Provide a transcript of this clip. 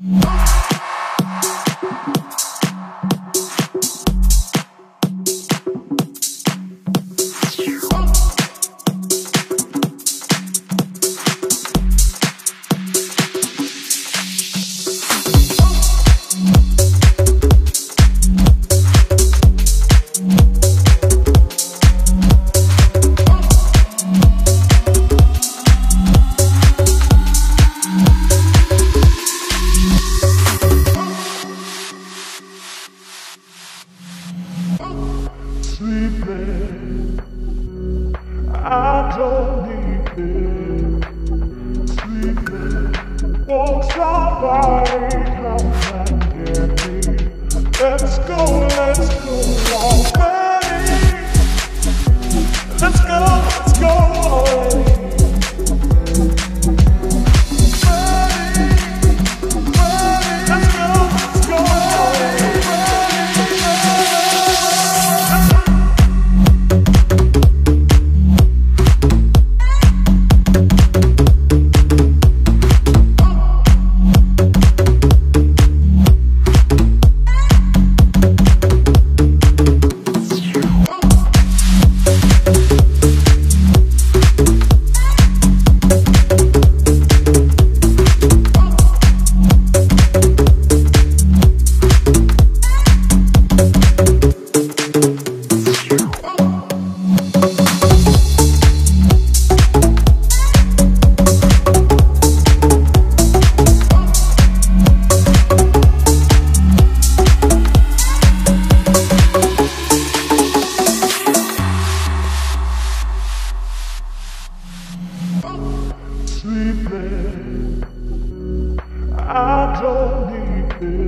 I don't need it. Sleeping, won't somebody come and get me? Let's go already. Let's go already. Sleeping, I don't need it.